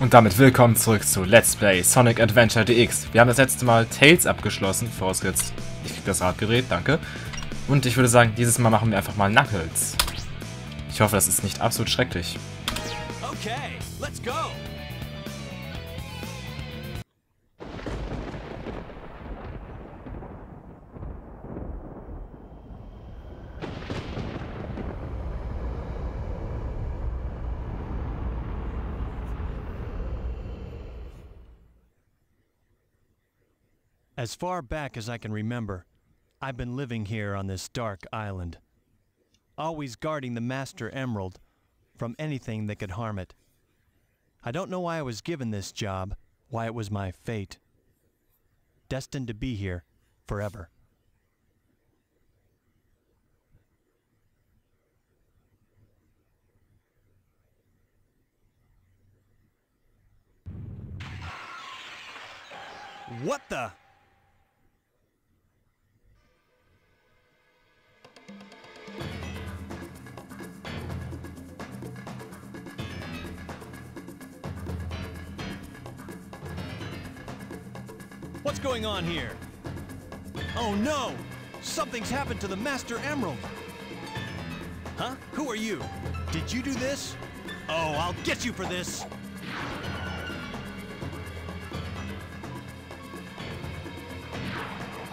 Und damit willkommen zurück zu Let's Play Sonic Adventure DX. Wir haben das letzte Mal Tails abgeschlossen, vorausgesetzt, ich krieg das Rad gedreht, danke. Und ich würde sagen, dieses Mal machen wir einfach mal Knuckles. Ich hoffe, das ist nicht absolut schrecklich. Okay, let's go. As far back as I can remember, I've been living here on this dark island, always guarding the Master Emerald from anything that could harm it. I don't know why I was given this job, why it was my fate, destined to be here forever. What the? What's going on here? Oh no! Something's happened to the Master Emerald! Huh? Who are you? Did you do this? Oh, I'll get you for this!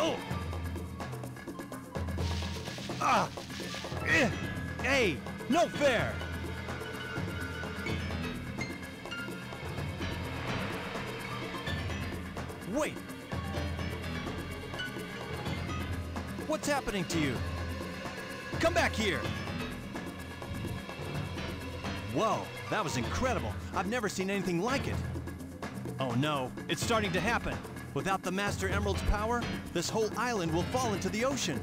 Oh! Ah! Hey! No fair! Wait! What's happening to you? Come back here! Whoa, that was incredible. I've never seen anything like it. Oh no, it's starting to happen. Without the Master Emerald's power, this whole island will fall into the ocean.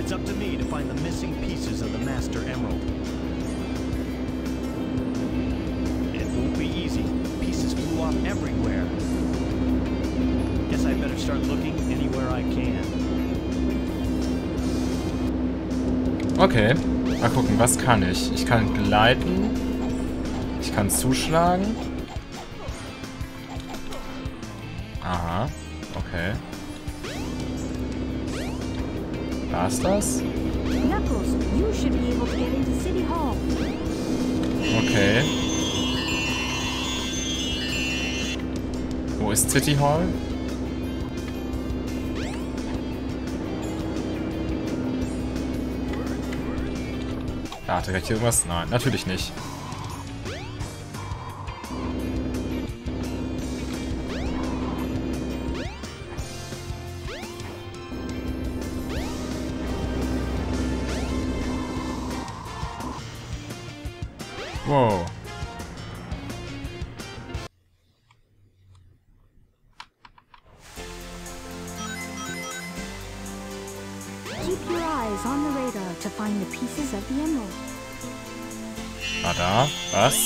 It's up to me to find the missing pieces of the Master Emerald. It won't be easy. Pieces flew off everywhere. Guess I better start looking anywhere I can. Okay, mal gucken, was kann ich? Ich kann gleiten. Ich kann zuschlagen. Aha, okay. War's das? Knuckles, you should be able to get into City Hall. Okay. Wo ist City Hall? Warte, kann ich hier irgendwas? Nein, natürlich nicht. Wow. Keep your eyes on the radar to find the pieces of the emerald. Radar? Was?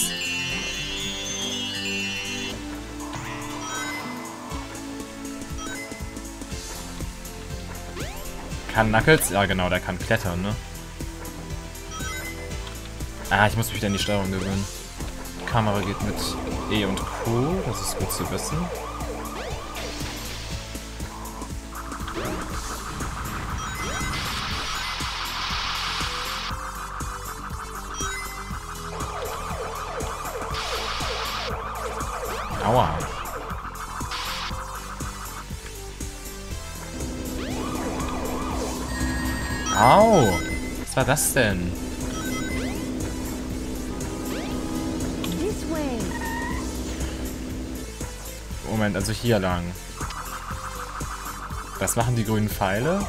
Kann Knuckles? Ja genau, der kann klettern, ne? Ah, ich muss mich wieder an die Steuerung gewöhnen. Die Kamera geht mit E und Q, das ist gut zu wissen. Aua. Au! Was war das denn? Moment, also hier lang. Was machen die grünen Pfeile?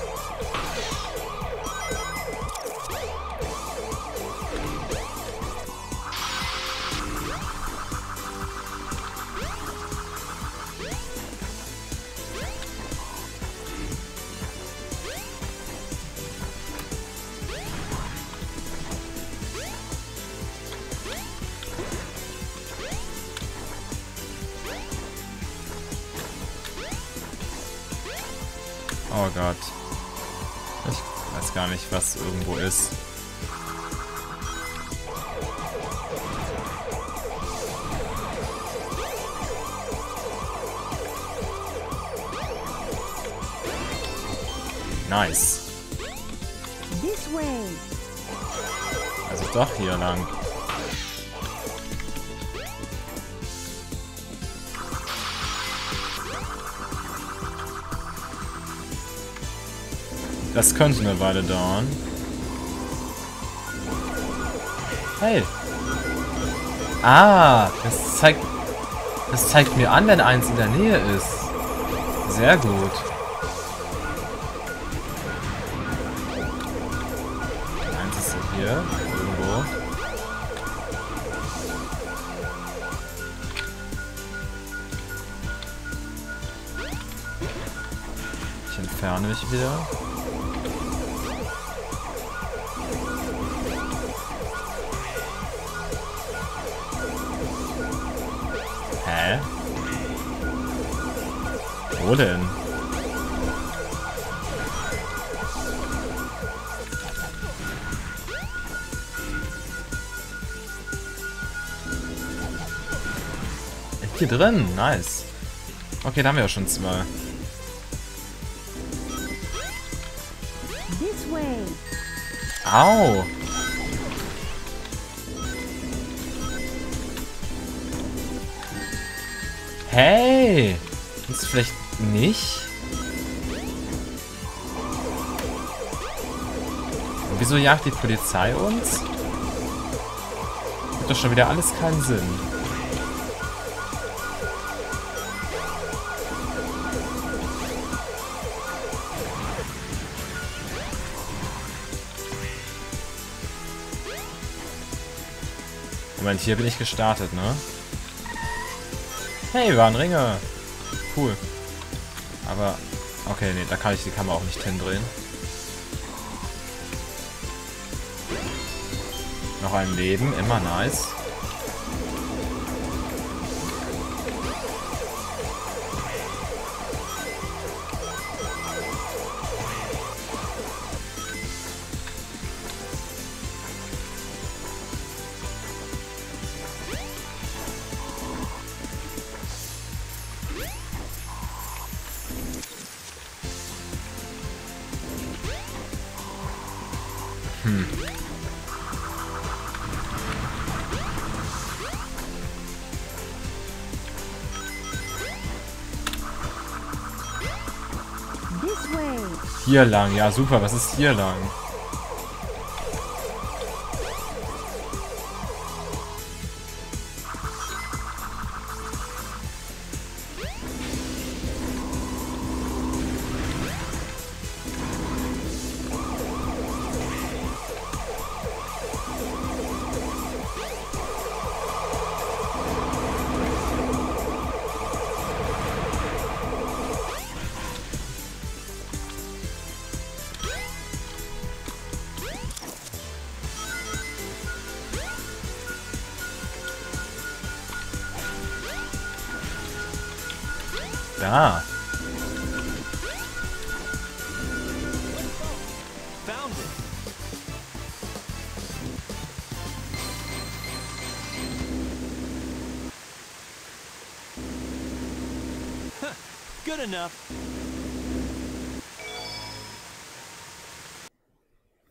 Oh Gott. Ich weiß gar nicht, was irgendwo ist. Nice. Also doch hier lang. Das könnte eine Weile dauern. Hey. Ah, das zeigt mir an, wenn eins in der Nähe ist. Sehr gut. Irgendwo. Ich entferne mich wieder. Hä? Wo denn? Hier drin, nice. Okay, da haben wir ja schon zwei. Au! Hey! Ist vielleicht nicht? Wieso jagt die Polizei uns? Hat doch schon wieder alles keinen Sinn. Moment, hier bin ich gestartet, ne? Hey, waren Ringe! Cool. Aber, okay, nee, da kann ich die Kamera auch nicht hindrehen. Noch ein Leben, immer nice. Hier lang, ja super, was ist hier lang? Da. Good enough.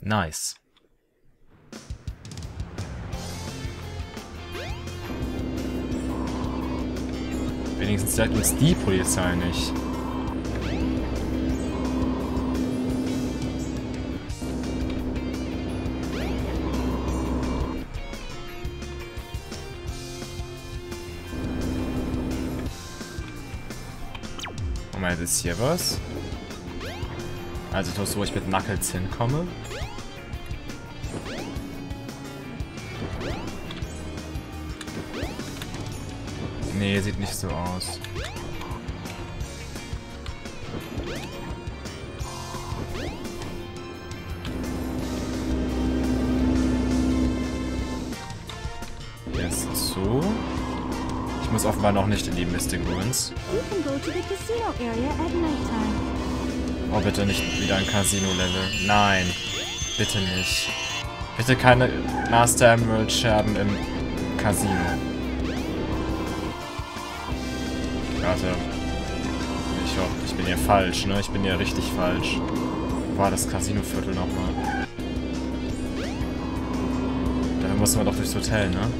Nice. Wenigstens sagt uns die Polizei nicht. Moment, ist hier was? Also ich weiß, wo ich mit Knuckles hinkomme. Nee, sieht nicht so aus. Hier ist zu. Ich muss offenbar noch nicht in die Mystic Ruins. Oh, bitte nicht wieder ein Casino-Level. Nein. Bitte nicht. Bitte keine Master Emerald-Scherben im Casino. Warte. Ich hoffe, ich bin hier falsch, ne? Ich bin hier richtig falsch. Wo war das Casinoviertel nochmal? Dafür mussten wir doch durchs Hotel, ne?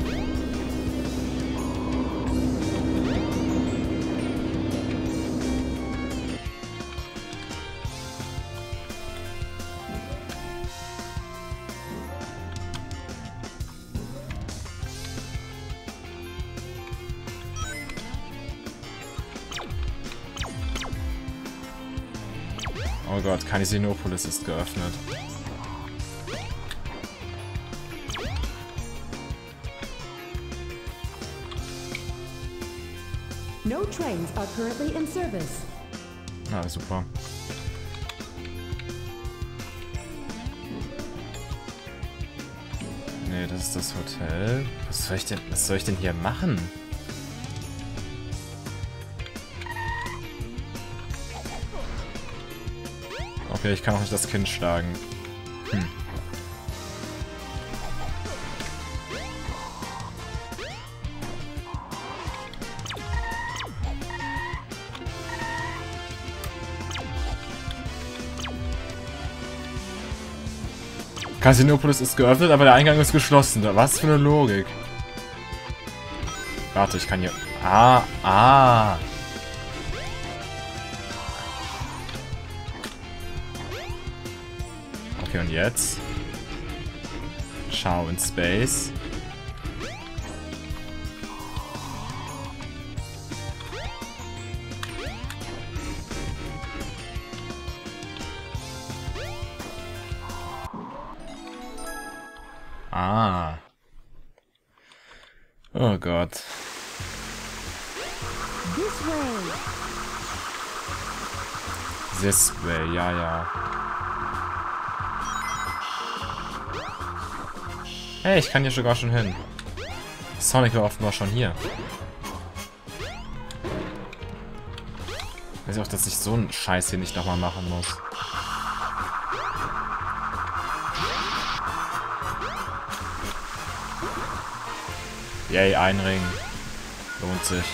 Oh Gott, Casinonopolis ist geöffnet. No trains are currently in service. Ah, super. Nee, das ist das Hotel. Was soll ich denn hier machen? Okay, ich kann auch nicht das Kind schlagen. Hm. Casinonopolis ist geöffnet, aber der Eingang ist geschlossen. Was für eine Logik. Warte, ich kann hier... Ah! Okay, und jetzt? Schau in Space. Ah. Oh Gott. This way, ja. Hey, ich kann hier sogar schon hin. Sonic war offenbar schon hier. Ich weiß auch, dass ich so einen Scheiß hier nicht nochmal machen muss. Yay, ein Ring. Lohnt sich.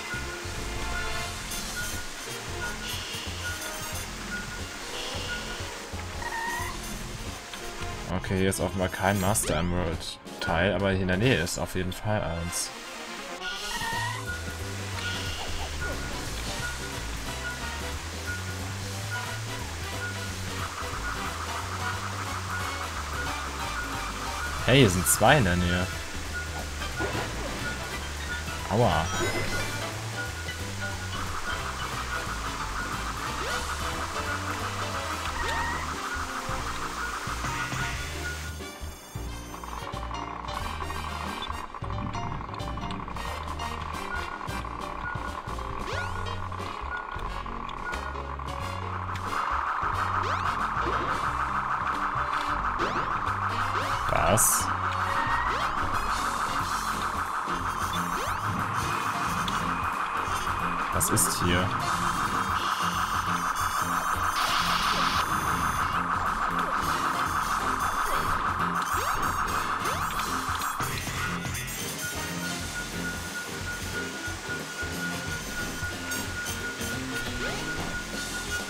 Okay, hier ist offenbar kein Master Emerald. Aber hier in der Nähe ist auf jeden Fall eins. Hey, hier sind zwei in der Nähe. Aua. Was ist hier?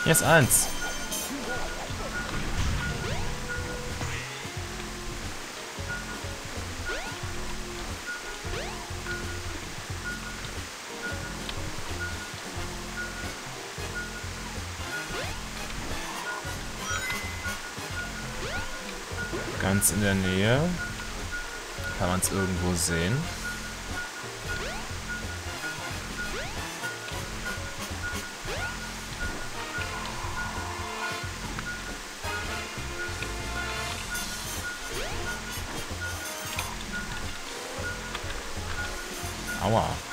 Hier ist eins. Ganz in der Nähe. Kann man es irgendwo sehen? Aua.